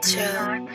Nacho.